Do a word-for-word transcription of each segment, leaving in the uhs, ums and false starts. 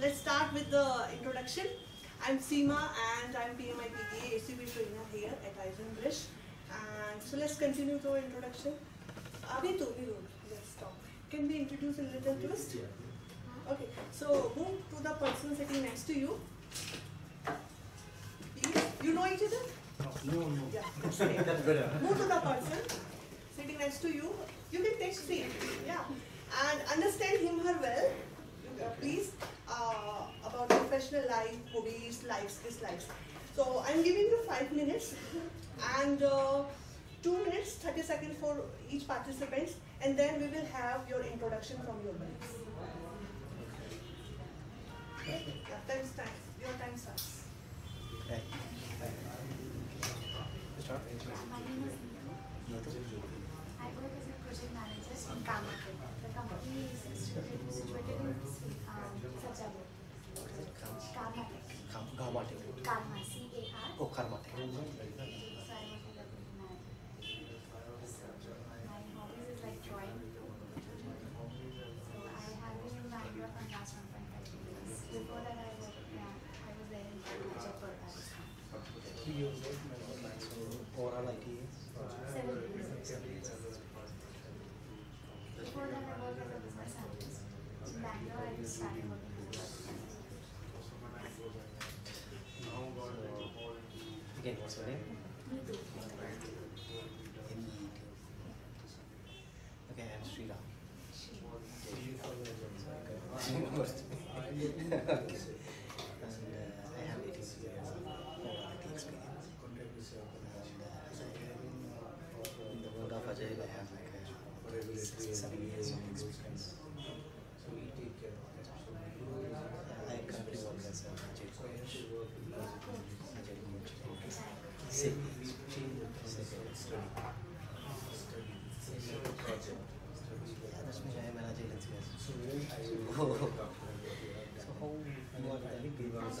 Let's start with the introduction. I'm Seema and I'm P M I, P T A, A C B trainer here at Eisenbridge. And so let's continue the introduction. Abhi to bhi road. Let's talk. Can we introduce a little twist? Okay. So move to the person sitting next to you. Please. You know each other? No, no. Yeah, that's better. Move to the person sitting next to you. You can take Sri. Yeah. And understand him, her well. Uh, please, uh, about professional life, hobbies, likes, dislikes. So I'm giving you five minutes and uh, two minutes, thirty seconds for each participant, and then we will have your introduction from your colleagues. Okay. Yeah, time starts. Your time starts. Okay. Start. My name is Nito. I work as a project manager in Kamala. The company is situated in Jaipur. Karmatech. Karmatech. Karma. C A R. Oh, Karmatech. So I work in the company. My hobbies is like drawing. So I have been in Bangalore for the last one point five years. Before that, I was yeah, I was there in Jaipur. Three years old, my online so overall I T. Seven years. Before that, I worked as a business analyst. In Bangalore, I started working as a business analyst. Again, what's your name? Nito. Okay, I'm Sri. And uh, I have eighteen years of I T experience. And uh, in the world of Agile, I have like seven years of experience. So we take care of that. I currently work as an Agile coach. Agile coach. Same age. Same project. Yeah, that's why I am an Agile enthusiast. So how you are telling people? I know that.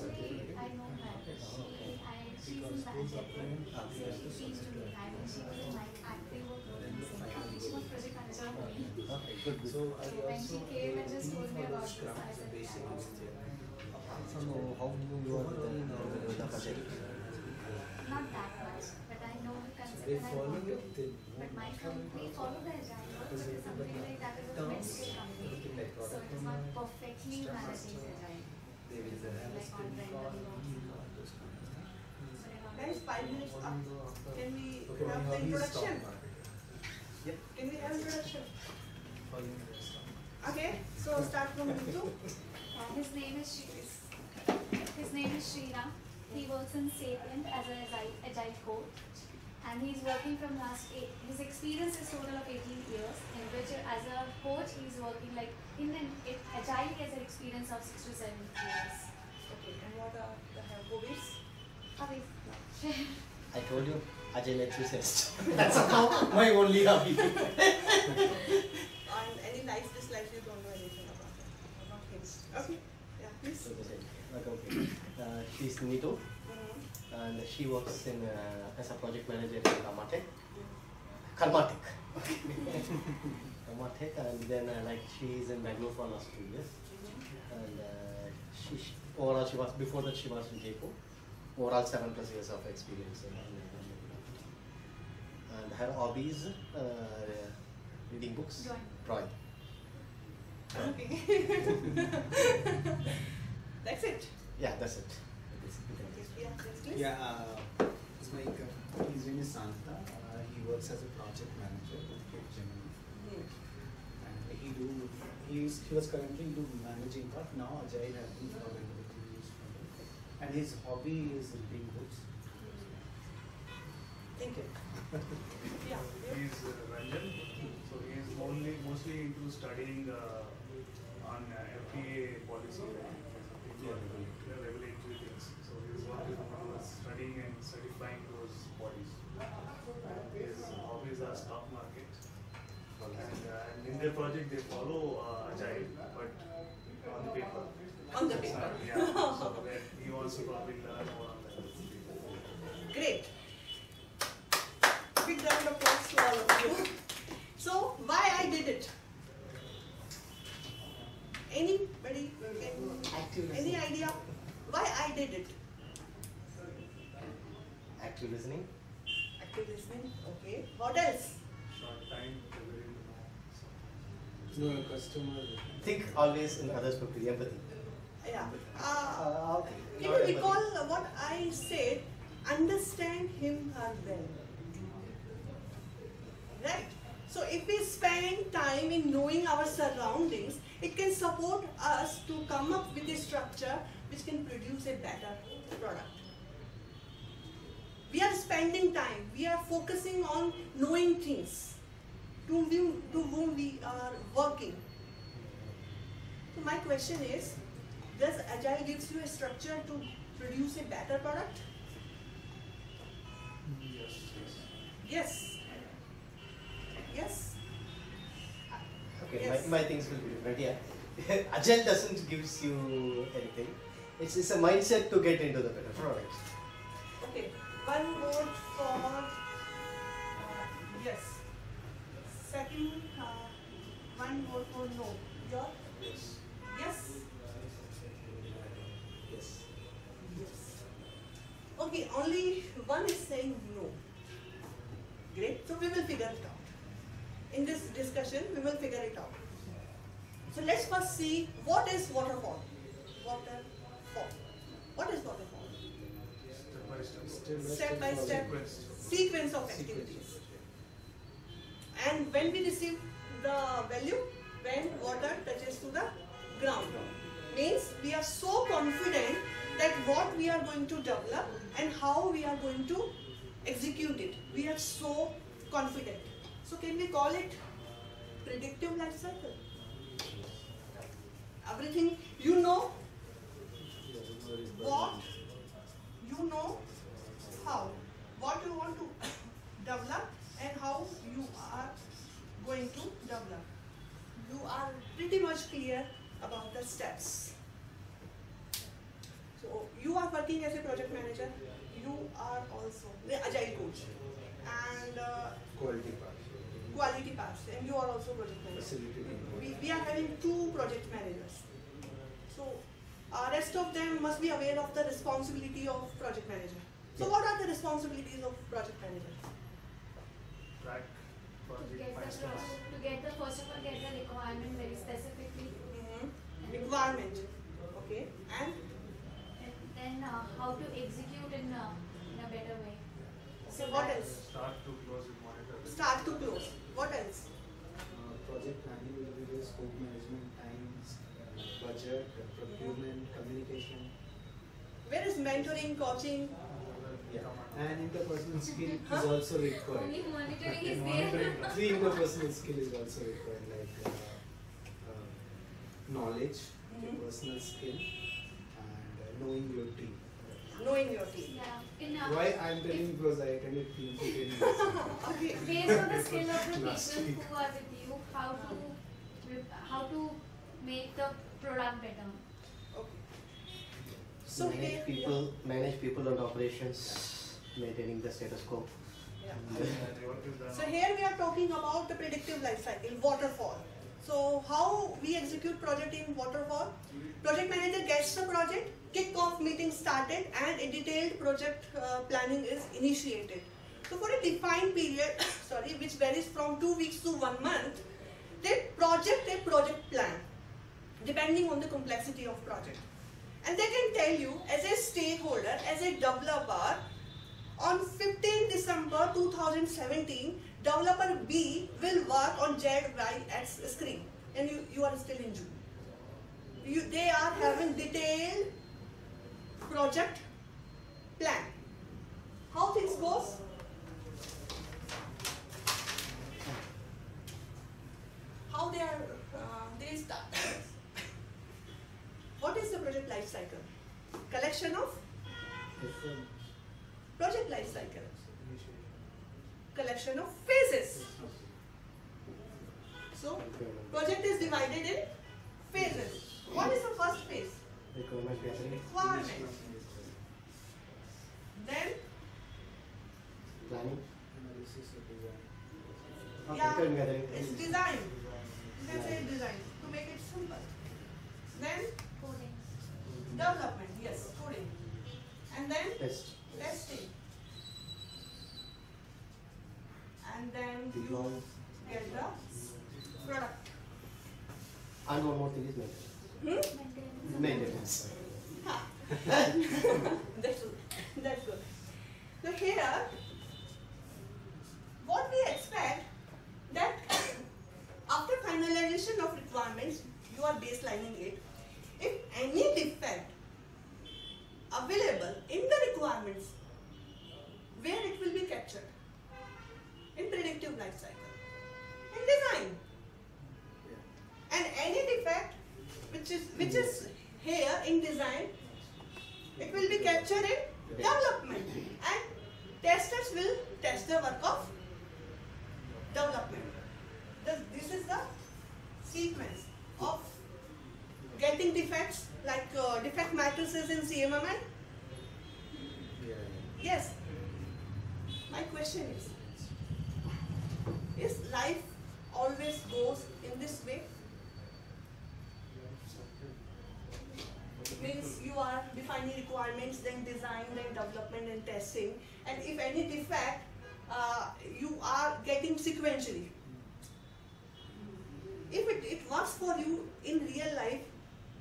I she's in the Agile coach. She used to do that. She was like active work. She was project manager of me. So when she came and just told me about this, I said, so how do you are with the project? Not that much, but I know the concept and I want to. But my company follow the Agile work, but it's something like that is a mental company. So it is not perfectly managing Agile. Like online learning. Guys, five minutes up. Can we have the introduction? Yep. Can we have introduction? Okay, so start from Nito. Uh, his name is Sri. His name is Sri. He works in Satan as an agile, agile coach, and he's working from last eight. His experience is total of eighteen years, in which as a coach he's working like in an it, agile he has an experience of six to seven years. Okay, and what are the hobbies? Hobbies. I told you. Agile enthusiast. That's my only hobby. On any likes, dislikes, you don't know anything about it. I'm not his. Okay. Yeah, please. Okay. Uh, she's Nito. Mm-hmm. And she works in uh, as a project manager in Karmatech. Karmatech. Karmatech. And then uh, like she is in Magno for last two years. Mm-hmm. And uh, she, she overall she was before that she was in Jaipur. Overall seven plus years of experience. In, uh, And her hobbies, uh, reading books, drawing. Okay. That's it. Yeah, that's it. That's it. Yeah, yeah uh, it's my uh, his name is Santa. Uh, he works as a project manager with Germany. Mm. And he do he is he was currently do managing, but now Agile has been already used for him. And his hobby is reading books. Thank you. Yeah. He is uh, Ranjan, so he is only mostly into studying uh, on uh, F P A policy, right? Yeah. Yeah, regulatory things. So he is working towards studying and certifying those bodies. His hobbies are stock market, and, uh, and in their project they follow uh, Agile, but on the paper. On the paper. So, yeah. So that he also probably learn more on that. Great. Big round of applause to all of you. So why I did it? Anybody can, any idea why I did it? Active listening. Active listening. Okay. What else? Short time. No, customer. Think always in others' perspective. Empathy. Yeah. Uh, okay. Can you recall what I said? Understand him or them. Right. So if we spend time in knowing our surroundings, it can support us to come up with a structure which can produce a better product. We are spending time, we are focusing on knowing things to, view, to whom we are working. So my question is, does Agile gives you a structure to produce a better product? Yes. Yes. Yes. Okay, yes. My, my things will be different, yeah. Agile doesn't give you anything. It's, it's a mindset to get into the better product. Okay. One vote for uh, yes. Second, uh, one vote for no. Your? Yes. Yes. Yes. Yes. Okay, only one is saying no. Great. So we will figure it out. In this discussion, we will figure it out. So let's first see what is waterfall. Waterfall. What is waterfall? Step by step sequence of activities, and when we receive the value when water touches to the ground, means we are so confident that what we are going to develop and how we are going to execute it, we are so confident. So can we call it predictive life cycle? Everything you know what you know, how, what you want to develop and how you are going to develop. You are pretty much clear about the steps. So you are working as a project manager, you are also the agile coach and uh, quality path. Quality path, and you are also project manager. We, we are having two project managers. So Uh, rest of them must be aware of the responsibility of project manager. So yes. What are the responsibilities of project manager? Track project milestones. To get the first of all, get the requirement very specifically. Mm-hmm. Requirement. Okay. And, and then uh, how to execute in, uh, in a better way. So what else? Start to close and monitor. Start to close. What else? Uh, project planning will be the scope management, times, budget, procurement, communication. Where is mentoring, coaching? Yeah. And interpersonal skill huh? is also required. Only monitoring is there. The interpersonal skill is also required, like uh, uh, knowledge, mm-hmm. personal skill, and uh, knowing your team. Knowing your team. Yeah. Enough. Why I am telling you because I attended team training. Okay. Based on the skill of the people who are with you, how to how to make the product better. Okay. So manage here, people, yeah. manage people and operations, maintaining the status quo. Yeah. So here we are talking about the predictive life cycle, waterfall. So how we execute project in waterfall? Project manager gets the project, kick-off meeting started, and a detailed project uh, planning is initiated. So for a defined period, sorry, which varies from two weeks to one month, they project a project plan, depending on the complexity of project. And they can tell you as a stakeholder, as a developer, on fifteenth December two thousand seventeen, developer B will work on Z Y X screen. And you, you are still in June. You, they are having detailed project plan. How things goes? How they are, uh, they start. What is the project life cycle? Collection of? Project life cycle. Collection of phases. So, project is divided in phases. What is the first phase? Requirement. Then? Planning. Yeah, it's design. You can say design to make it simple. Development, yes, coding. And then Test. testing. And then you get the product. And one more thing is maintenance. Hmm? Maintenance. maintenance. That's good. That's good. So here, what we expect that after finalization of requirements, you are baselining it. If any defect available in the requirements, where it will be captured? In predictive life cycle, in design. And any defect which is which is here in design, it will be captured in development, and testers will test the work of development. This is the sequence of getting defects, like uh, defect matrices in C M M I. Yes. My question is: is life always goes in this way? Means you are defining requirements, then design, then development, and testing. And if any defect, uh, you are getting sequentially. If it, it works for you in real life,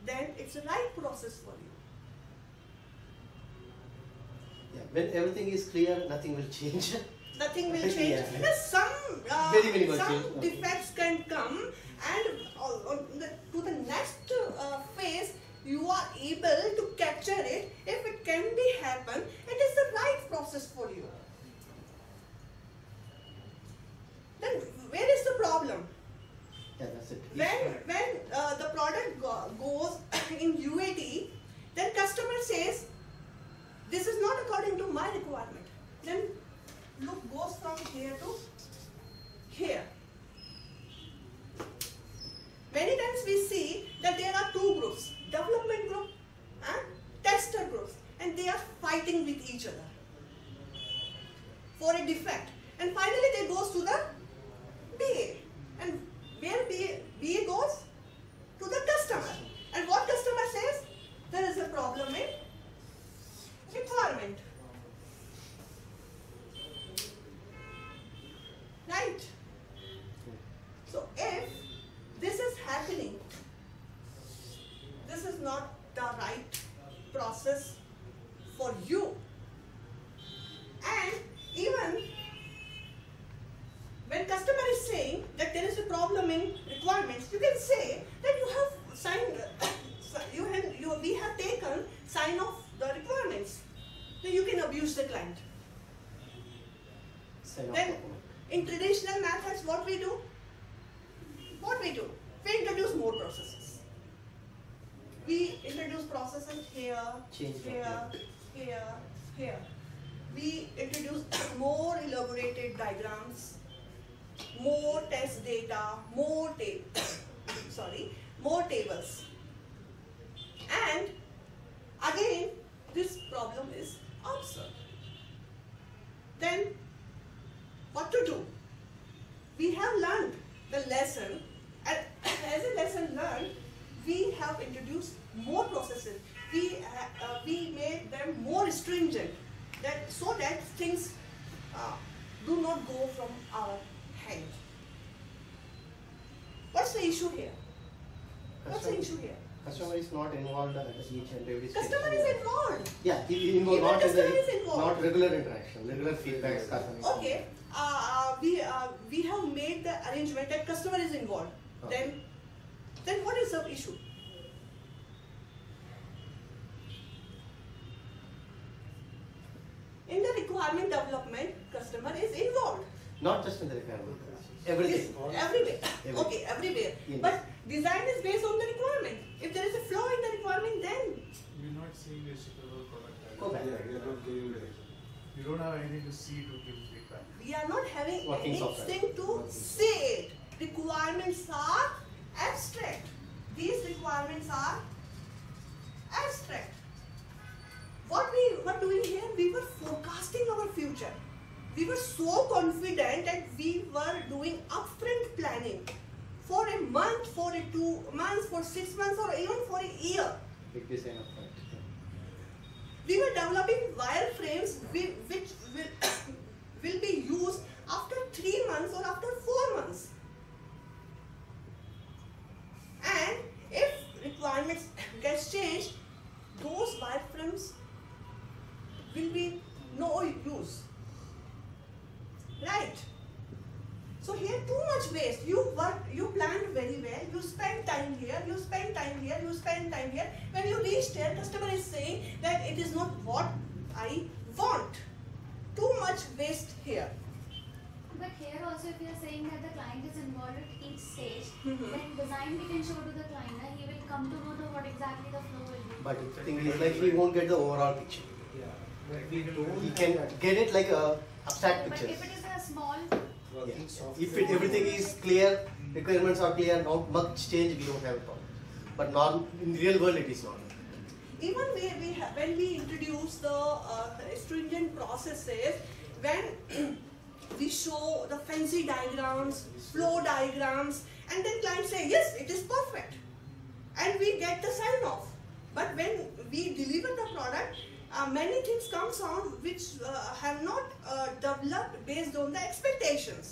then it's the right process for you. Yeah, when everything is clear, nothing will change. Nothing will change. Yeah. Because some uh, very, very some change. defects can come, and uh, the, to the next uh, phase, you are able to capture it. If it can be happen, it is the right process for you. Then where is the problem? Yeah, that's it. When, when uh, the product go goes in U A T, then customer says, this is not according to my requirement. Then look goes from here to here. Many times we see that there are two groups. Development group and tester groups, and they are fighting with each other for a defect, and finally they goes to the P A, and where P A goes to the customer, and what customer says, there is a problem in requirement, right? So if this is happening, this is not the right process for you. And even when customer is saying that there is a problem in requirements, you can say that you have signed, you have, you, we have taken sign off the requirements. Then you can abuse the client. Then in traditional methods, what we do? What we do? We introduce more processes. We introduce processes here, Change here, here, here, here. We introduce more elaborated diagrams, more test data, more ta sorry, more tables. And again, this problem is observed. Then what to do? We have learned the lesson, and as a lesson learned, we have introduced more processes. We uh, uh, we made them more stringent, that so that things uh, do not go from our hand. What's the issue here? What's customer, the issue here? Customer is not involved at each and every stage. Customer is involved. Yeah, he involved. Not customer regular, is involved. Not regular interaction, regular feedback. Okay, uh, we uh, we have made the arrangement that customer is involved. Okay. Then. Then what is the issue? In the requirement development, customer is involved. Not just in the requirement, everything. Everywhere. Everywhere. Okay, everywhere. Yes. But design is based on the requirement. If there is a flaw in the requirement, then you're not seeing a shippable product. Either. Okay. Yeah, you don't have anything to see to give feedback. We are not having Working anything software. to Working. say it. Requirements are abstract. These requirements are abstract. What we were doing here, we were forecasting our future. We were so confident that we were doing upfront planning for a month, for a two months, for six months, or even for a year. Big design upfront. we were developing wireframes which will, will be used after three months or after four months. And if requirements gets changed, those wireframes will be no use. Right? So here too much waste. You work, you planned very well, you spend time here, you spend time here, you spend time here. When you reach there, customer is saying that it is not what I want. Too much waste here. But here also, if you are saying that the client is involved at each stage, mm-hmm. then design we can show to the client, and he will come to know the, what exactly the flow will be. But the thing is, like, he won't get the overall picture. Yeah. But we don't. He can get it like a abstract yeah, picture. But if it is a small. Yeah. If it, everything is clear, requirements are clear, not much change, we don't have a problem. But not, in the real world, it is not. Even we, we have, when we introduce the uh, stringent processes, when we show the fancy diagrams, flow diagrams, and then clients say, yes, it is perfect. And we get the sign off. But when we deliver the product, Uh, many things come on which uh, have not uh, developed based on the expectations.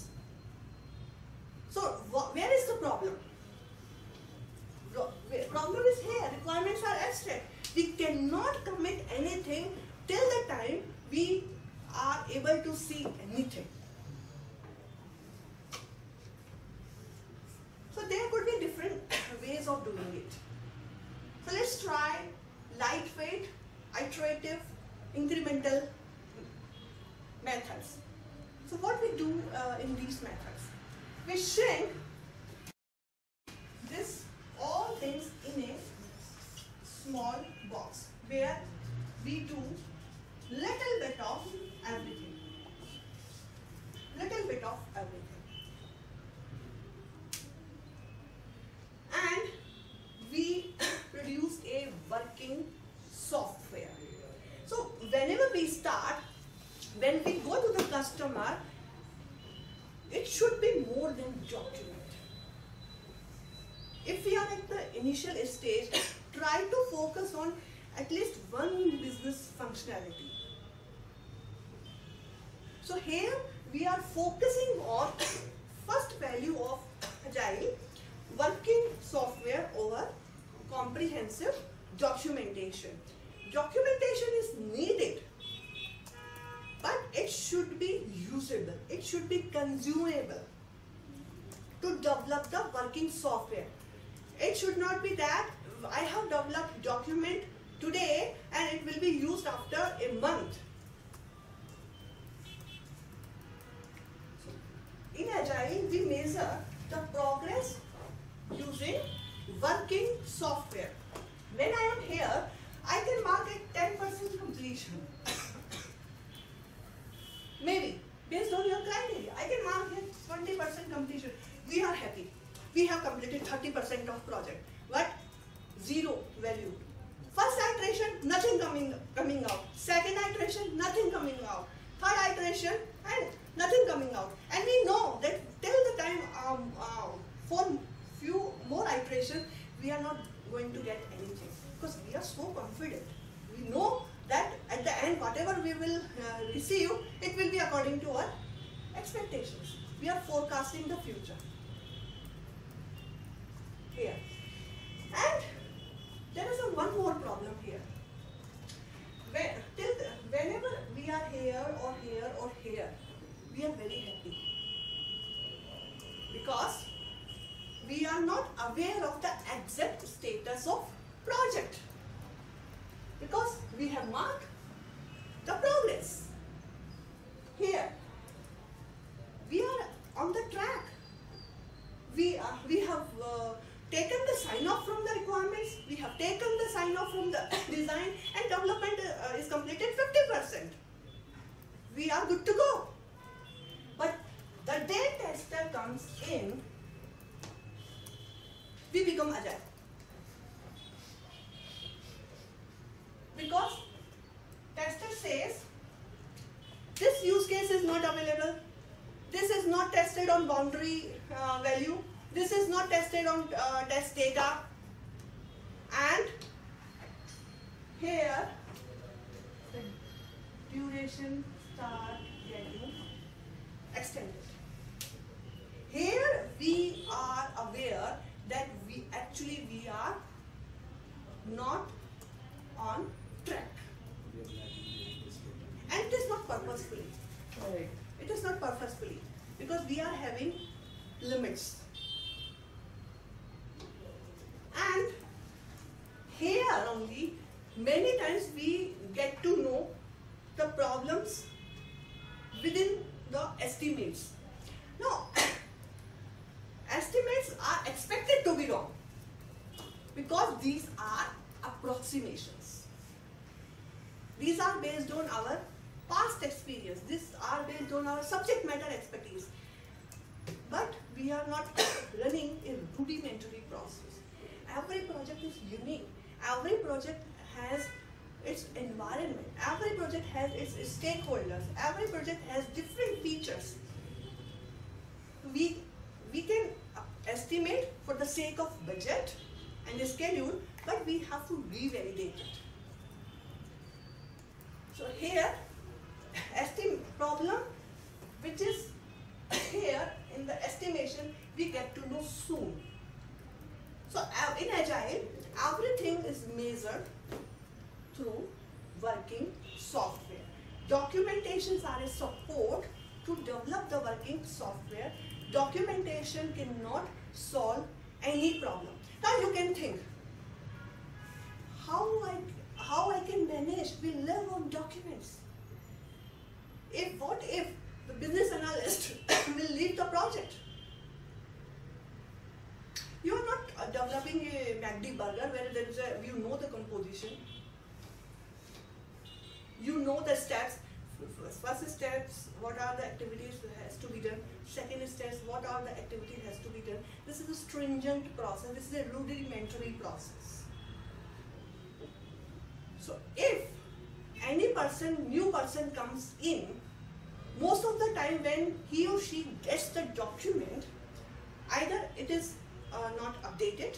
So where is the problem? Problem is here. Requirements are abstract. We cannot commit anything till the time we are able to see anything. So there could be different ways of doing it. So let's try lightweight, iterative, incremental methods. So what we do uh, in these methods, we shrink this all things in a small box where we do little bit of everything, little bit of everything. And we produce a working software. So whenever we start, when we go to the customer, it should be more than document. If we are at the initial stage, try to focus on at least one business functionality. So here we are focusing on first value of Agile, working software over comprehensive documentation. Documentation is needed, but it should be usable, it should be consumable to develop the working software. It should not be that I have developed document today and it will be used after a month. In Agile, we measure the progress using working software. When I am here, I can mark it ten percent completion. Maybe, based on your criteria, I can mark it twenty percent completion. We are happy. We have completed thirty percent of project. But zero value. First iteration, nothing coming, coming out. Second iteration, nothing coming out. Third iteration, and nothing coming out. And we know that till the time um, uh, for few more iterations, we are not going to get anything. Because we are so confident. We know that at the end, whatever we will uh, receive, it will be according to our expectations. We are forecasting the future. Here. And there is a one more problem here. When, till the, whenever we are here or here or here, we are very happy. Because we are not aware of the exact status of project, because we have marked the progress. Here we are on the track. We are, we have uh, taken the sign off from the requirements. We have taken the sign off from the design, and development uh, is completed fifty percent. We are good to go. But the day tester comes in, we become agile. Because tester says, this use case is not available, this is not tested on boundary uh, value, this is not tested on uh, test data, and here definition, start getting extended. Here we are aware that we actually we are not on track. And it is not purposefully. Right. It is not purposefully because we are having limits. And here only many times we get to know the problems within the estimates. Now, estimates are expected to be wrong because these are approximations. These are based on our past experience. These are based on our subject matter expertise. But we are not running a rudimentary process. Every project is unique. Every project has its environment. Every project has its stakeholders. Every project has different features. We, we can estimate for the sake of budget and the schedule, but we have to revalidate it. So here, estimate problem, which is here in the estimation, we get to know soon. So in Agile, everything is measured through working software. Documentations are a support to develop the working software. Documentation cannot solve any problem. Now you can think, how I, how I can manage, we live on documents. If, what if the business analyst will leave the project? You are not uh, developing a McD burger where there is a, you know the composition. You know the steps. First steps, what are the activities that has to be done. Second steps, what are the activities has to be done. This is a stringent process. This is a rudimentary process. So if any person, new person comes in, most of the time when he or she gets the document, either it is uh, not updated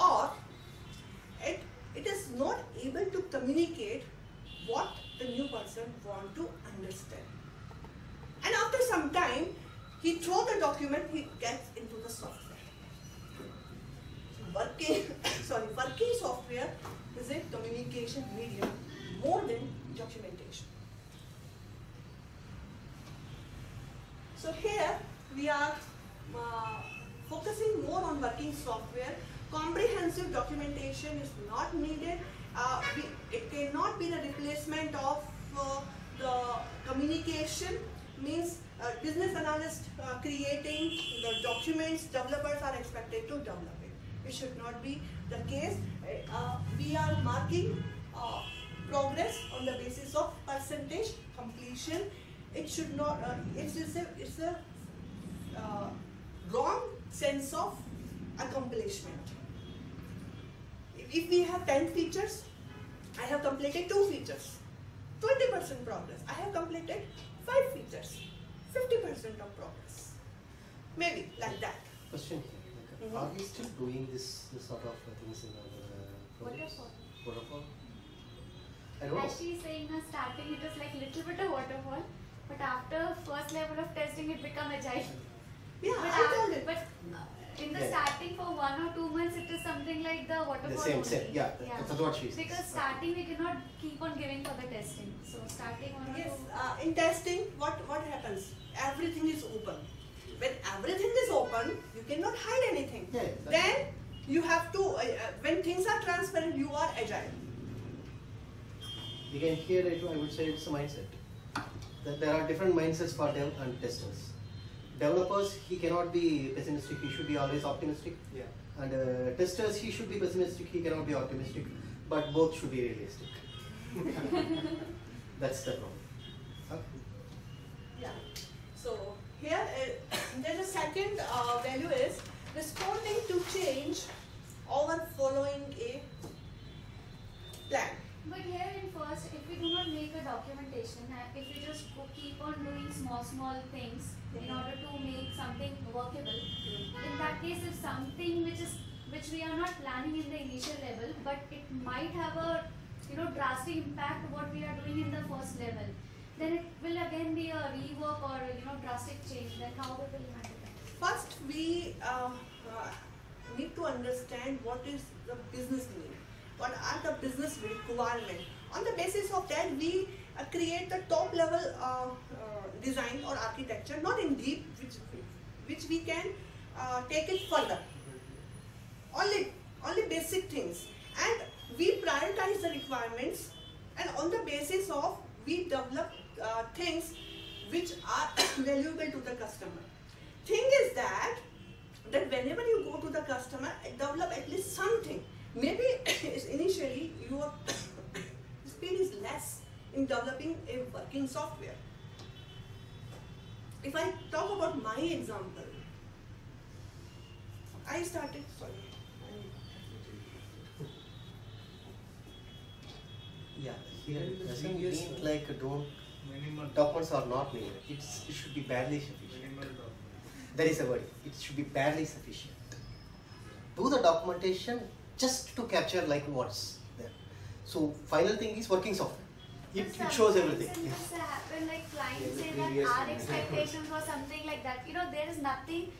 or it, it is not able to communicate what the new person wants to understand. And after some time, he throws the document, he gets into the software. Working, sorry, working software is a communication medium more than documentation. So here we are uh, focusing more on working software. Comprehensive documentation is not needed. Uh, we, it cannot be the replacement of uh, the communication. Means uh, business analyst uh, creating the documents, developers are expected to develop it. It should not be the case. Uh, we are marking uh, progress on the basis of percentage completion. It should not, uh, it's, it's a, it's a uh, wrong sense of accomplishment. If we have ten features, I have completed two features, twenty percent progress. I have completed five features, fifty percent of progress. Maybe like that. Question. Mm-hmm. Are we still doing this, this sort of things in our uh, waterfall? Waterfall? I don't know. As she's saying, uh, starting it was like little bit of waterfall, but after first level of testing, it become agile. Yeah, but I told it. But in the yeah. starting for one or two months, it is something like the waterfall. The same, only. same. Yeah, yeah. That's what she says. Because starting, we cannot keep on giving for the testing. So starting one yes, or two. Yes, uh, in testing, what what happens? Everything is open. When everything is open, you cannot hide anything. Yeah, then you have to, uh, when things are transparent, you are agile. You can hear it, I would say it's a mindset. That there are different mindsets for dev and testers. Developers, he cannot be pessimistic, he should be always optimistic. Yeah. And uh, testers, he should be pessimistic, he cannot be optimistic. But both should be realistic. That's the problem. Okay. Yeah. So. Here, uh, then the second uh, value is responding to change over following a plan. But here in first, if we do not make a documentation, if we just keep on doing small, small things in order to make something workable, in that case, if something which is which we are not planning in the initial level, but it might have a you know, drastic impact what we are doing in the first level. Then it will again be a rework or, you know, drastic change. Then how it will happen? First, we uh, uh, need to understand what is the business need. What are the business requirements? On the basis of that, we uh, create the top level uh, uh, design or architecture, not in deep, which, which we can uh, take it further. Only, only basic things, and we prioritize the requirements, and on the basis of we develop uh, things which are valuable to the customer. Thing is that that whenever you go to the customer, develop at least something. Maybe initially your speed is less in developing a working software. If I talk about my example, I started, sorry. Yeah, here the thing is like don't, documents are not needed. It's, it should be barely sufficient. There is a word, it should be barely sufficient. Do the documentation just to capture like what's there. So final thing is working software. It, it shows everything. Yes. Happen, like clients say that our expectations were something like that. You know, there is nothing.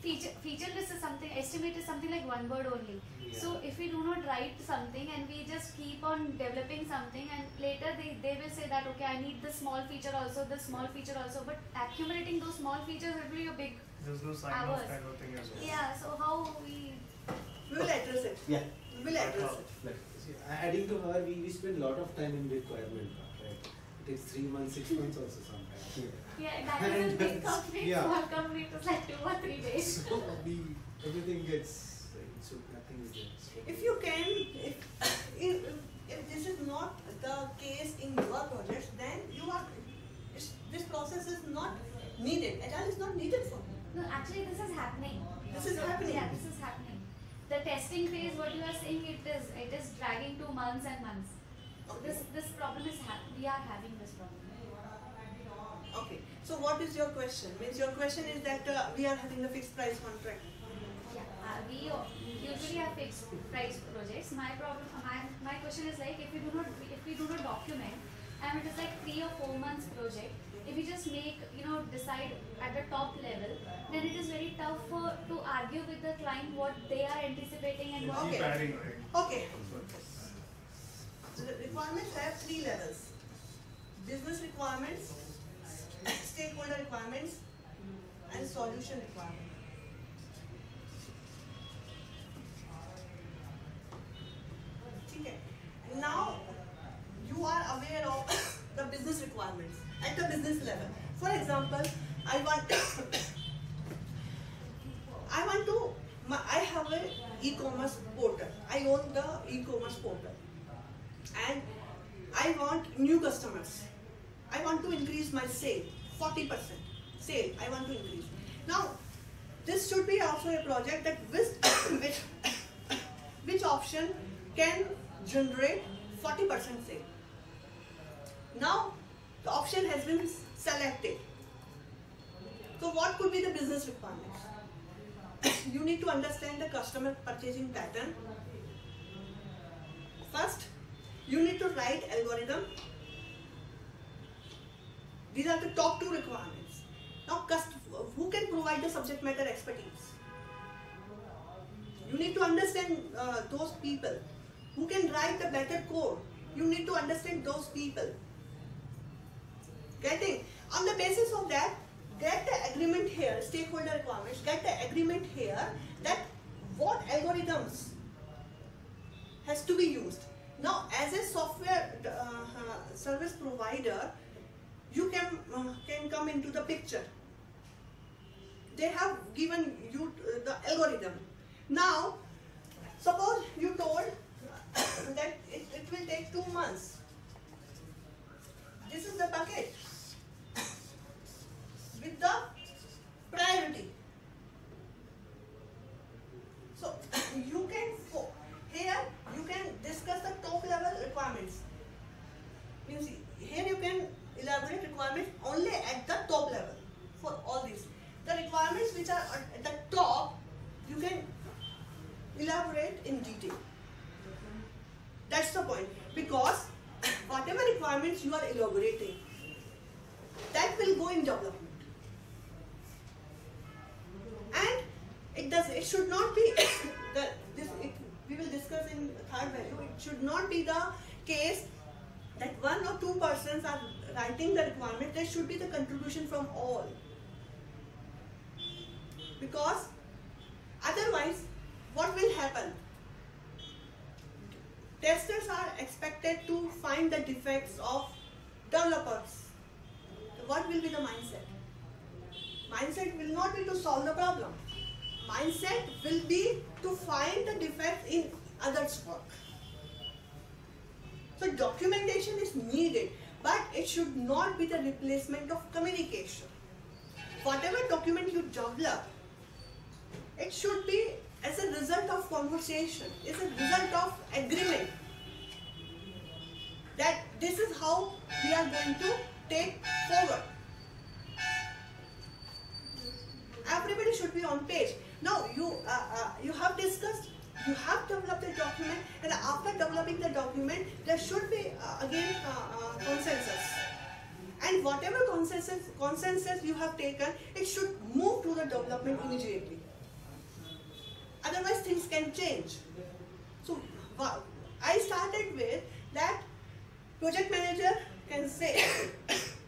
Feature, feature list is something, estimate is something like one word only. Yeah. So if we do not write something and we just keep on developing something, and later they, they will say that okay, I need this small feature also, this small feature also, but accumulating those small features will be a big There's no sign hours. Of kind of thing as well. Yeah, so how we... We will address it. Yeah. We will address it. See, adding to her, we, we spend a lot of time in requirement part, right? It takes three months, six months also sometimes. Yeah. Yeah, that is a big company, yeah. Small company, it was like two or three days. So the, everything gets, so nothing is there. If you can, if, if, if this is not the case in your projects, then you are, this process is not needed. Agile is not needed for you. No, actually this is happening. This is happening. Yeah, this is happening. The testing phase, what you are saying, it is, it is dragging two months and months. So okay. This, this problem is, we are having this problem. Okay, so what is your question? Means your question is that uh, we are having the fixed price contract. Yeah, uh, we usually have fixed price projects. My problem, my, my question is like if we do not if we do not document, I mean it is like three or four months project. If we just make you know decide at the top level, then it is very tough for to argue with the client what they are anticipating and what. Okay. Okay. The requirements have three levels: business requirements, stakeholder requirements, and solution requirements. Okay. Now you are aware of the business requirements at the business level. For example, I want I want to I have an e-commerce portal. I own the e-commerce portal, and I want new customers. I want to increase my sale, forty percent sale, I want to increase. Now, this should be also a project that which, which, which option can generate forty percent sale. Now, the option has been selected. So what could be the business requirements? You need to understand the customer purchasing pattern. First, you need to write algorithm. These are the top two requirements. Now, who can provide the subject matter expertise? You need to understand uh, those people. Who can write the better code? You need to understand those people. Getting? On the basis of that, get the agreement here, stakeholder requirements, get the agreement here that what algorithms has to be used. Now, as a software uh, service provider, you can, uh, can come into the picture. They have given you uh, the algorithm. Now, suppose you told that it, it will take two months. This is the bucket with the priority. So you can go here, you can discuss the top level requirements. You see, here you can elaborate requirements only at the top level for all these. The requirements which are at the top, you can elaborate in detail. That's the point. Because whatever requirements you are elaborating, that will go in development. And it does. It should not be the. This it, we will discuss in third value. It should not be the case that one or two persons are writing the requirement. There should be the contribution from all. Because otherwise, what will happen? Testers are expected to find the defects of developers. So what will be the mindset? Mindset will not be to solve the problem. Mindset will be to find the defects in others' work. So documentation is needed, but it should not be the replacement of communication. Whatever document you develop, it should be as a result of conversation, it's a result of agreement that this is how we are going to take forward. Everybody should be on page. Now you, uh, uh, you have discussed, you have developed the document, and after developing the document, there should be uh, again uh, uh, consensus. And whatever consensus, consensus you have taken, it should move to the development immediately. Otherwise, things can change. So, I started with that project manager can say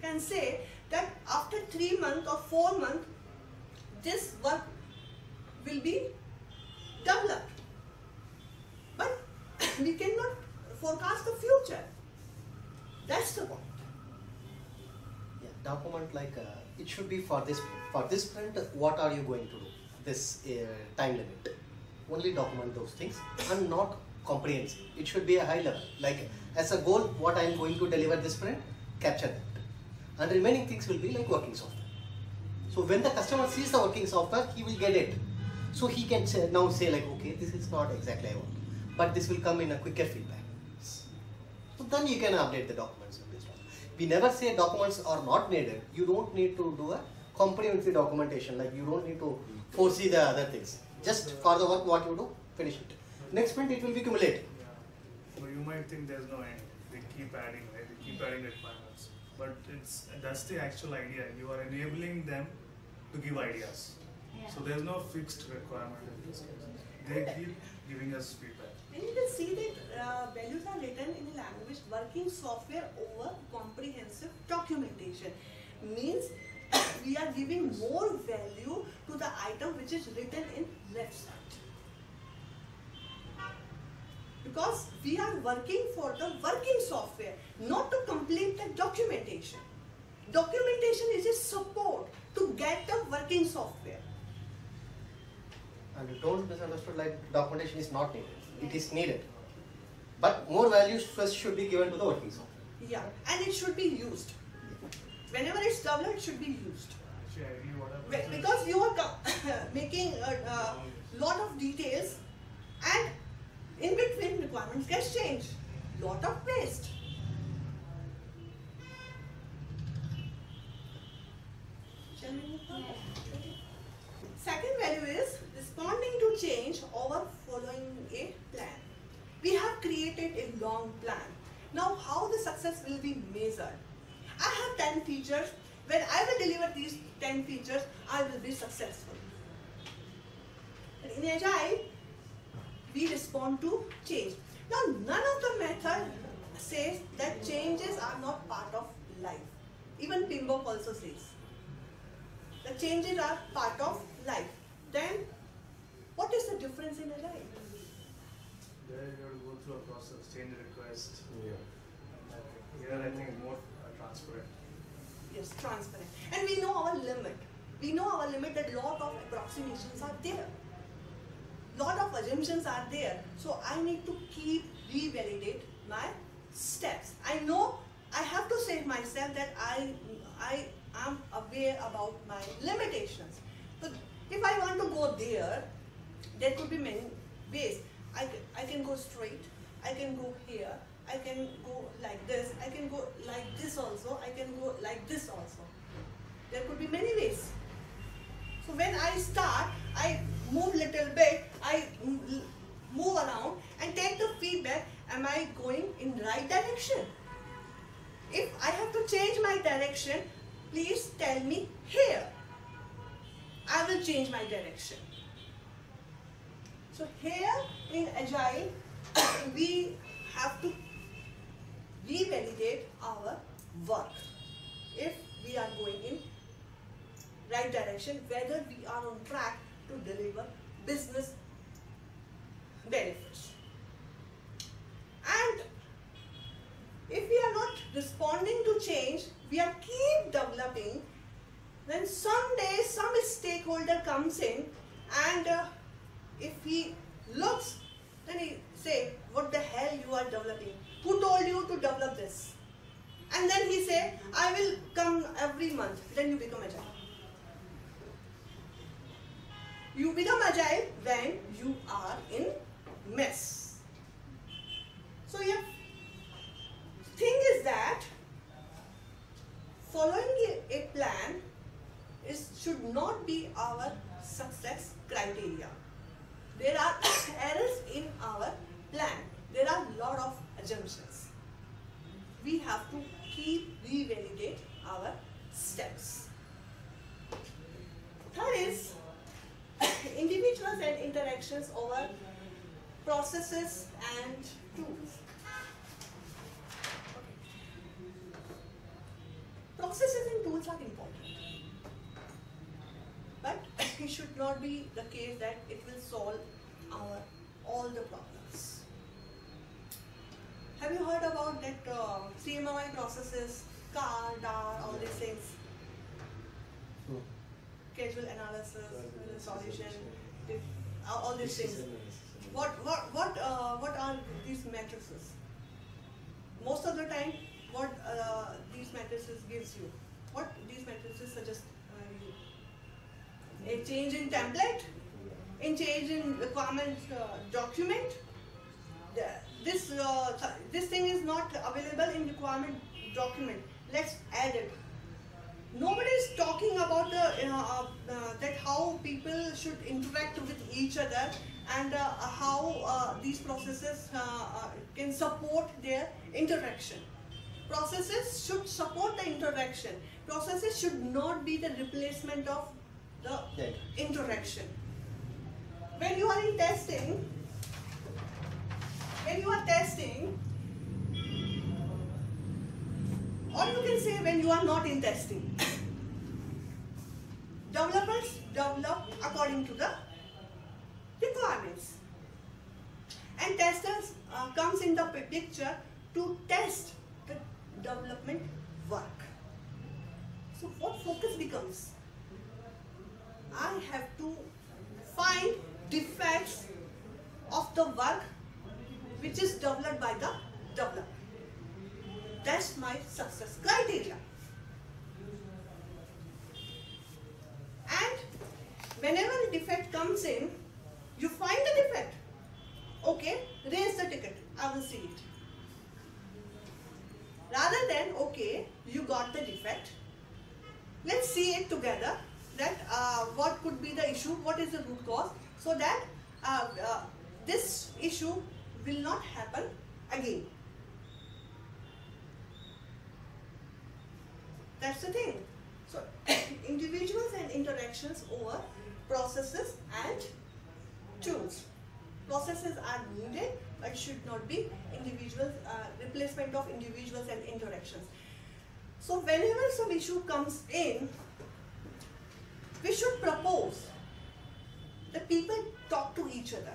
can say that after three months or four months, this work will be developed. But we cannot forecast the future. That's the point. Yeah, document like uh, it should be for this for this sprint. What are you going to do? This uh, time limit. Only document those things and not comprehensive. It should be a high level. Like as a goal, what I am going to deliver this sprint, capture that. And the remaining things will be like working software. So when the customer sees the working software, he will get it. So he can now say like, okay, this is not exactly I want. But this will come in a quicker feedback. So then you can update the documents. We never say documents are not needed. You don't need to do a comprehensive documentation. Like you don't need to foresee the other things. Just for the work what you do, finish it. Next sprint it will be cumulative. Yeah. So you might think there's no end. They keep adding, right? They keep adding requirements. But it's that's the actual idea. You are enabling them to give ideas. Yeah. So there's no fixed requirement in this case. They keep giving us feedback. And you can see that uh, values are written in the language working software over comprehensive documentation. Means we are giving more value to the item which is written in left side. Because we are working for the working software, not to complete the documentation. Documentation is a support to get the working software. And don't misunderstand, like documentation is not needed. It is needed. But more value first should be given to the working software. Yeah, and it should be used. Whenever it's developed, it should be used. Because you are making a uh, lot of details and in between requirements gets changed. Lot of waste. Shall we move on? Second value is responding to change over following a plan. We have created a long plan. Now how the success will be measured? I have ten features. When I will deliver these ten features, I will be successful. But in Agile, we respond to change. Now, none of the method says that changes are not part of life. Even Pimbok also says that changes are part of life. Then, what is the difference in Agile? There you have to go through a process, change request. Yeah. Here I think more. Transparent. Yes, transparent. And we know our limit. We know our limit that lot of approximations are there. Lot of assumptions are there. So I need to keep revalidate my steps. I know I have to say myself that I, I am aware about my limitations. But if I want to go there, there could be many ways. I, I can go straight. I can go here. I can go like this, I can go like this also, I can go like this also. There could be many ways. So when I start, I move little bit, I move around and take the feedback. Am am I going in right direction? If I have to change my direction, please tell me here. I will change my direction. So here in Agile, we have to revalidate our work. If we are going in right direction, whether we are on track to deliver business benefits. And if we are not responding to change, we are keep developing, then someday some stakeholder comes in and uh, if he looks, then he say, what the hell you are developing? Who told you to develop this? And then he say, I will come every month. Then you become Agile. You become Agile when you are in mess. So your thing is that following a plan is should not be our success criteria. There are errors in our plan. There are a lot of assumptions. We have to keep revalidate our steps. Third is individuals and interactions over processes and tools. Processes and tools are important, but it should not be the case that it will solve our all the problems. Have you heard about that uh, C M M I processes, C A R, D A R, all these things? Hmm. Casual analysis, well, solution, if, uh, all these things. What what what uh, what are these matrices? Most of the time, what uh, these matrices gives you? What these matrices suggest uh, you? A change in template, a change in requirement uh, document. The, this uh, th this thing is not available in requirement document. Let's add it. Nobody is talking about the, you know, uh, uh, that how people should interact with each other and uh, how uh, these processes uh, uh, can support their interaction. Processes should support the interaction. Processes should not be the replacement of the interaction. When you are in testing, when you are testing, or you can say when you are not in testing, developers develop according to the requirements, and testers uh, comes in the picture to test the development work. So what focus becomes? I have to find defects of the work which is developed by the developer. That's my success criteria. And whenever a defect comes in, you find the defect. Okay, raise the ticket, I will see it. Rather than, okay, you got the defect, let's see it together, that uh, what could be the issue, what is the root cause, so that uh, uh, this issue will not happen again. That's the thing. So individuals and interactions over processes and tools. Processes are needed but should not be individuals, uh, replacement of individuals and interactions. So whenever some issue comes in, we should propose that people talk to each other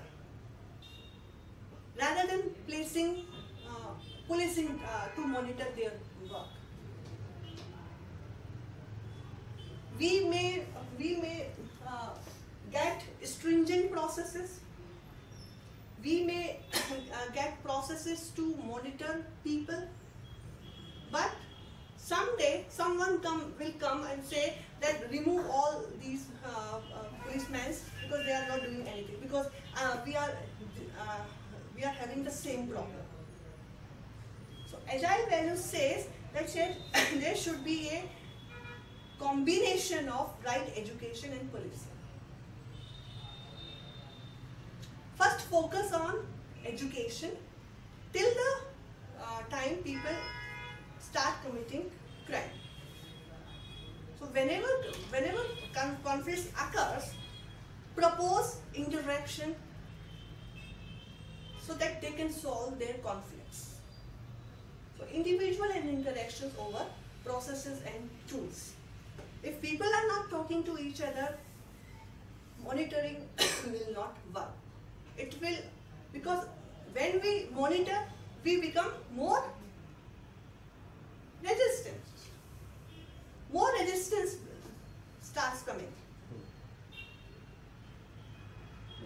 rather than placing, uh, policing uh, to monitor their work. We may, we may uh, get stringent processes, we may uh, get processes to monitor people, but someday someone come, will come and say that remove all these uh, uh, policemen because they are not doing anything, because uh, we, are, uh, we are having the same problem. So Agile values says that there should be a combination of right education and policing. First, focus on education till the uh, time people start committing crime. So whenever, whenever conflict occurs, propose interaction so that they can solve their conflicts. So individual and interactions over processes and tools. If people are not talking to each other, monitoring will not work. It will, because when we monitor, we become more resistant. More resistance starts coming.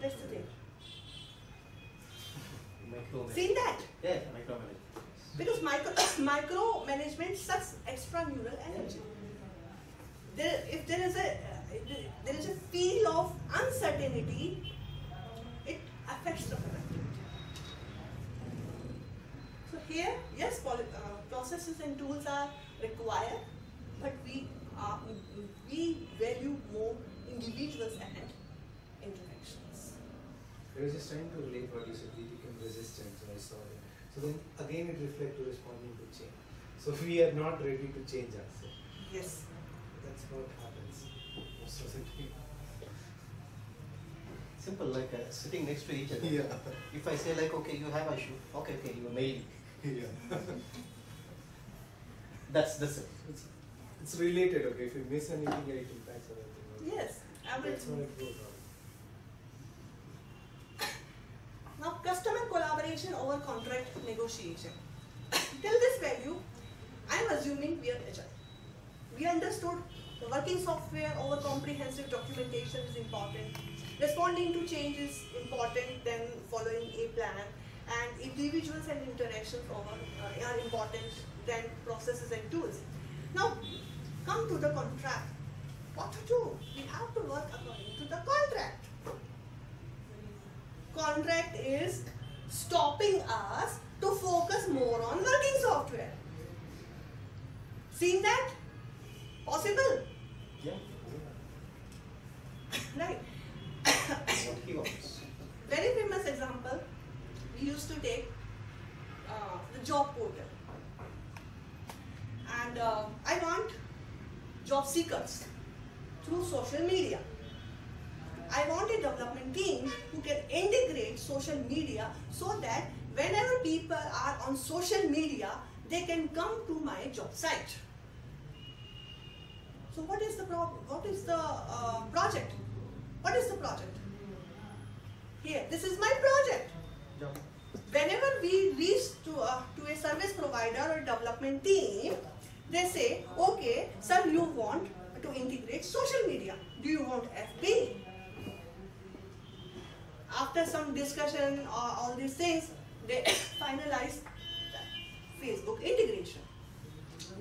That's the thing. Seen that? Yeah, micromanagement. Because micro micromanagement sucks extraneural energy. There, if there is a there is a feel of uncertainty, it affects the productivity. So here, yes, uh, processes and tools are required, but we are, we value more individuals and interactions. I was just trying to relate what you said. We become resistant, so I saw it. So then again, it reflects to responding to change. So we are not ready to change ourselves. Yes. That's what happens. Most of the time. Simple, like uh, sitting next to each other. Yeah. If I say like, okay, you have a shoe. Okay, okay, you are male. Yeah. That's the same. It's, it's related, okay. If you miss anything, it impacts everything. Yes. That's what it goes on. Now, customer collaboration over contract negotiation. Till this value, I am assuming we are agile. We understood the working software over comprehensive documentation is important. Responding to change is important than following a plan. And individuals and interactions over, uh, are important than processes and tools. Now, come to the contract. What to do? We have to work according to the contract. Contract is stopping us to focus more on working software. Seen that? Possible? Yeah. Right. Very famous example, we used to take uh, the job portal. And uh, I want job seekers through social media. I want a development team who can integrate social media so that whenever people are on social media, they can come to my job site. So what is the problem? What is the uh, project? What is the project? Here, this is my project. Yeah. Whenever we reach to a, to a service provider or development team, they say, okay, sir, you want to integrate social media. Do you want F P A? After some discussion or all these things, they finalize the Facebook integration.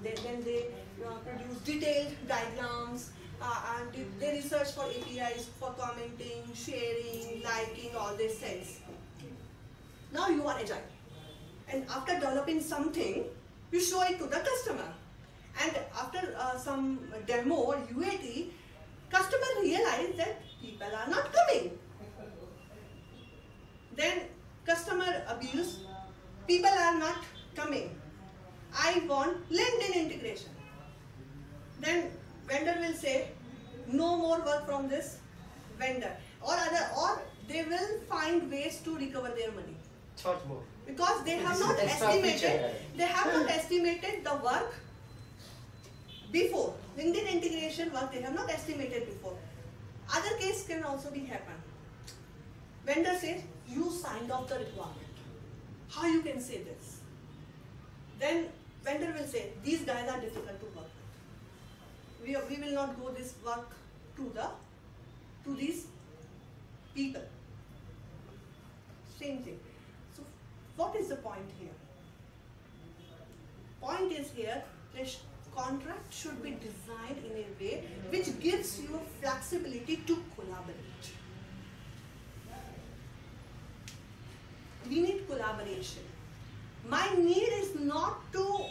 They, then they uh, produce detailed diagrams uh, and they research for A P Is for commenting, sharing, liking, all these things. Now you are agile. And after developing something, you show it to the customer. And after uh, some demo or U A T, customer realize that people are not coming. Then customer abuse, people are not coming. I want LinkedIn integration. Then vendor will say, no more work from this vendor, or other, or they will find ways to recover their money. Charge more. Because they have not estimated, they have not estimated the work before. LinkedIn integration work they have not estimated before. Other case can also be happen. Vendor says, you signed off the requirement. How you can say this? Then vendor will say, these guys are difficult to work with. We, we will not go this work to the to these people. Same thing. So what is the point here? Point is here, the contract should be designed in a way which gives you flexibility to collaborate. We need collaboration. My need is not to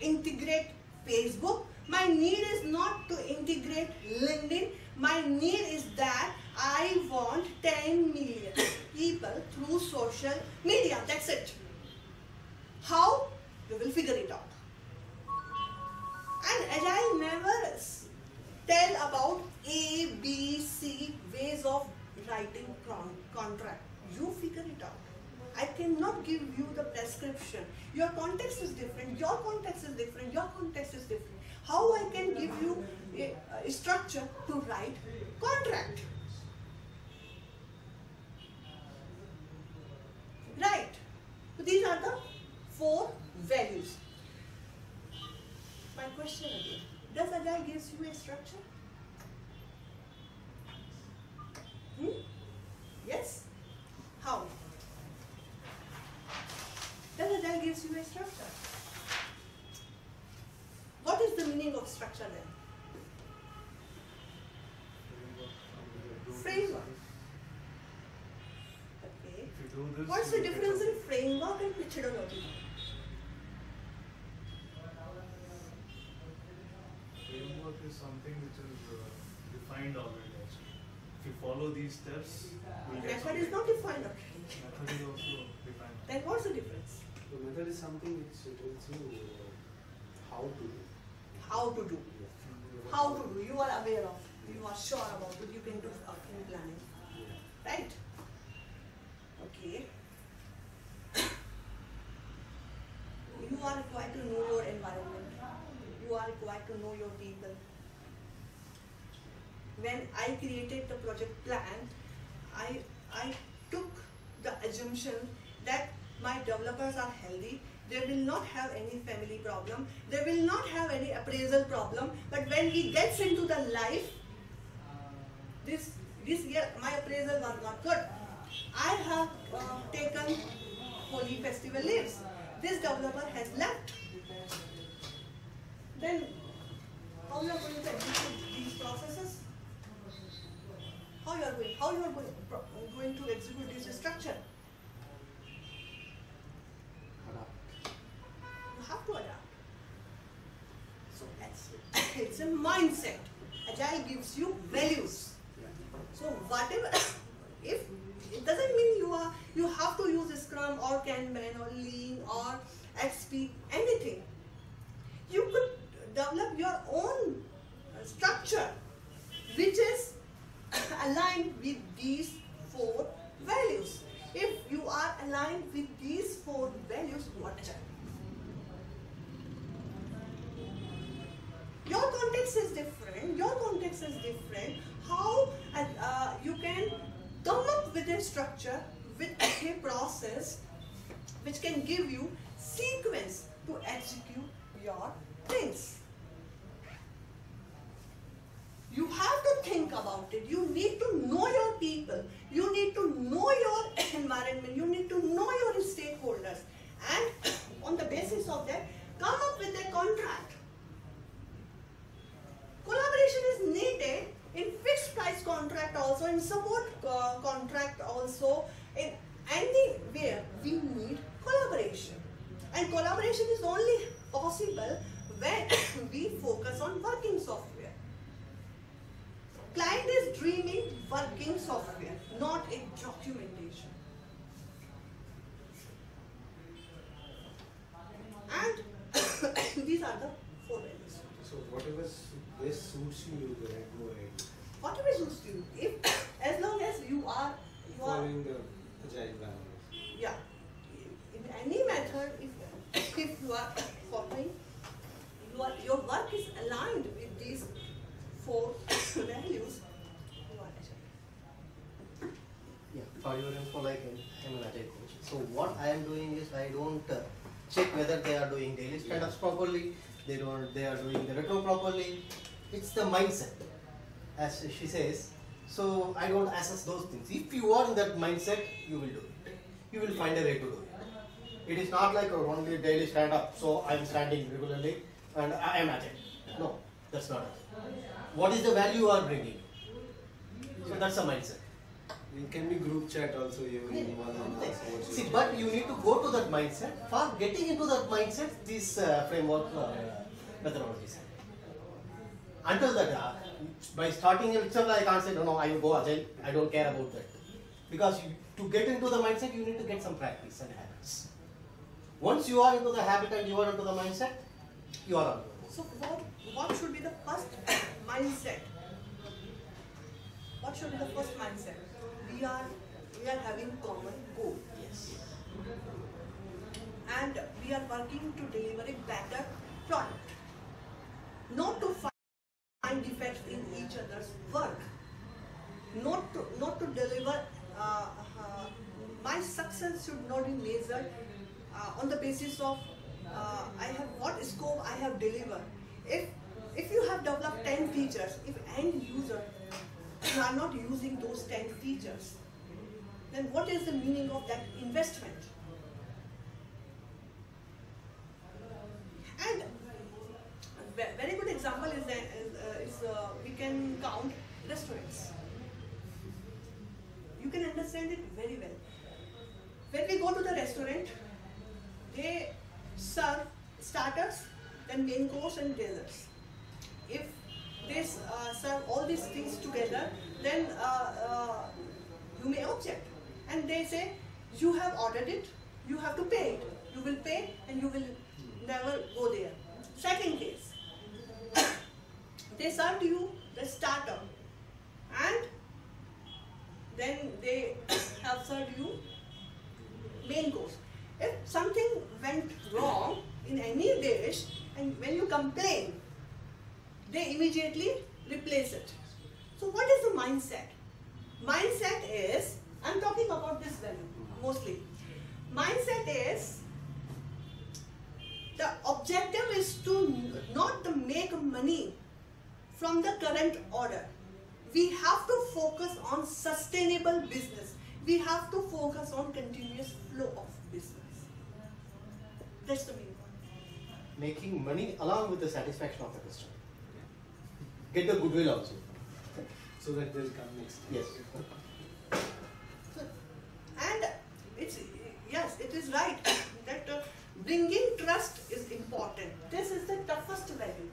integrate Facebook. My need is not to integrate LinkedIn. My need is that I want ten million people through social media. That's it. figure it out. And Agile never tell about A, B, C ways of writing con contract. You figure it out. I cannot give you the prescription. Your context is different, your context is different, your context is different. How I can give you a, a structure to write contract? Right. So these are the four values. My question again, does Agile give you a structure? Hmm? Yes? How? Does Agile give you a structure? What is the meaning of structure then? Framework. Okay. What's the difference in framework and methodology? Framework is something which is uh, defined already actually. If you follow these steps, we'll get method is not defined already. Method is also defined. Then what's the difference? The method is something which tells you uh, how to do. How to do. Yes. How to do. You are aware of. You are sure about it. You can do outcome planning. Yeah. Right? Okay. You are required to know your environment. You are required to know your people. When I created the project plan, I, I took the assumption that my developers are healthy, they will not have any family problem, they will not have any appraisal problem, but when he gets into the life, this, this year my appraisal was not good. I have uh, taken holy festival leaves, this developer has left. Then, how you are going to execute these processes? How you are going? How you are going, going to execute this structure? Adapt. You have to adapt. So that's it. It's a mindset. Agile gives you values. So whatever, if it doesn't mean you are you have to use Scrum or Kanban or Lean or X P, anything. You could develop your own structure which is aligned with these four values. If you are aligned with these four values, what is it? Your context is different, your context is different. How uh, you can come up with a structure, with a process which can give you sequence to execute your things. You have to think about it. You need to know your people. You need to know your environment. You need to know your stakeholders. And on the basis of that, come up with a contract. Collaboration is needed in fixed price contract also, in support uh, contract also, in anywhere we need collaboration. And collaboration is only possible when we focus on working software. Client is dreaming working software, not in documentation. And these are the four values. So whatever best suits you, you can go ahead. Whatever suits you, if as long as you are you following are, the agile values. Yeah. In any method, if if you are following, you are, your work is aligned with these four values, you are agile. Yeah, for your info, like I am an agile coach. So what I am doing is I don't uh, check whether they are doing daily stand-ups properly, they don't, they are doing the retro properly. It's the mindset, as she says. So I don't assess those things. If you are in that mindset, you will do it. You will find a way to do it. It is not like only daily stand up, so I am standing regularly and I am agile. No, that's not agile. What is the value you are bringing? So that's a mindset. It can be group chat also. You yeah. See, but you need to go to that mindset. For getting into that mindset, this uh, framework uh, methodologies. Until that, uh, by starting itself, I can't say, no, no, I will go agile. I don't care about that. Because you, to get into the mindset, you need to get some practice and habits. Once you are into the habit and you are into the mindset, you are on. So what, what should be the first mindset? What should be the first mindset? We are, we are having common goal. Yes. And we are working to deliver a better product. Not to find defects in each other's work. Not to, not to deliver, uh, uh, my success should not be measured uh, on the basis of uh, I have what scope I have delivered. If, if you have developed ten features, if end user are not using those ten features, then what is the meaning of that investment? And a very good example is, uh, is uh, we can count restaurants. You can understand it very well. When we go to the restaurant, they serve starters, then main course and desserts. If they uh, serve all these things together, then uh, uh, you may object. And they say, you have ordered it, you have to pay it. You will pay and you will never go there. Second case, they served you the starter and then they have served you main course. If something went wrong in any dish and when you complain, they immediately replace it. So what is the mindset? Mindset is, I'm talking about this value mostly. Mindset is, the objective is to not to make money from the current order. We have to focus on sustainable business. We have to focus on continuous flow of business. That's the main point. Making money along with the satisfaction of the customer. Get the goodwill also. So that they'll come next time. Yes. So, and it's, yes, it is right that uh, bringing trust is important. This is the toughest value.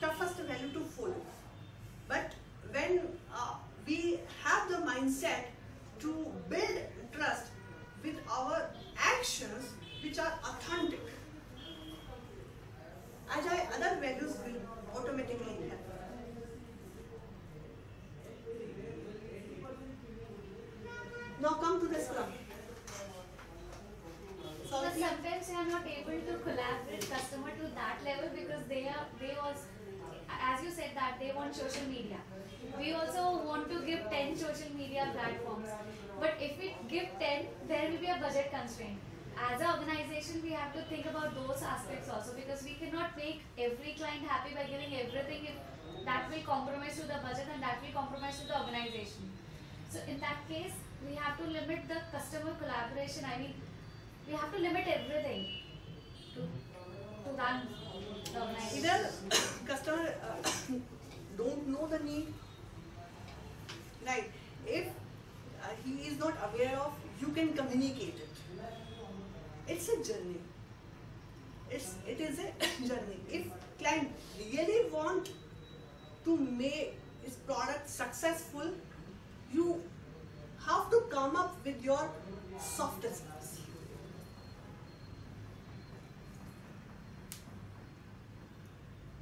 Toughest value to follow. But when uh, we have the mindset to build trust with our actions which are authentic, Agile other values will automatically happen. Now come to the Scrum. So sometimes you are not able to collaborate customer to that level because they are they also, as you said that they want social media. We also want to give ten social media platforms. But if we give ten, there will be a budget constraint. As an organization, we have to think about those aspects also because we cannot make every client happy by giving everything. If that will compromise to the budget and that will compromise to the organization. So in that case, we have to limit the customer collaboration. I mean, we have to limit everything to, to run. Either customer uh, don't know the need, right? If uh, he is not aware of, you can communicate it. It's a journey. It's it is a journey. If client really want to make his product successful, you have to come up with your soft skills.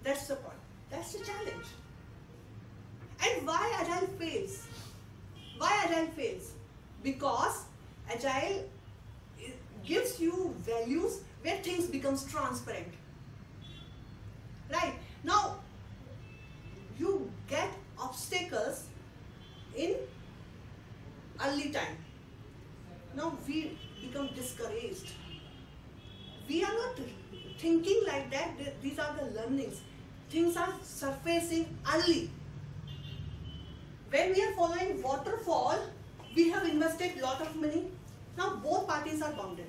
That's the point. That's the challenge. And why Agile fails? Why Agile fails? Because Agile gives you values where things becomes transparent. Right? Now, you get obstacles in early time. Now we become discouraged. We are not thinking like that. These are the learnings. Things are surfacing early. When we are following waterfall, we have invested a lot of money. Now both parties are bounded.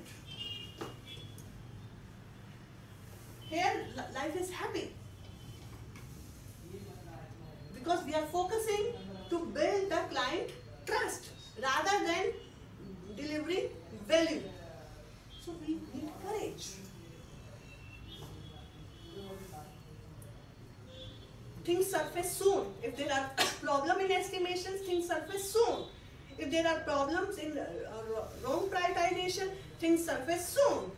Here life is happy because we are focusing to build the client trust rather than delivering value. So we need courage. Things surface soon. If there are problems in estimations, things surface soon. If there are problems in uh, wrong prioritization, things surface soon.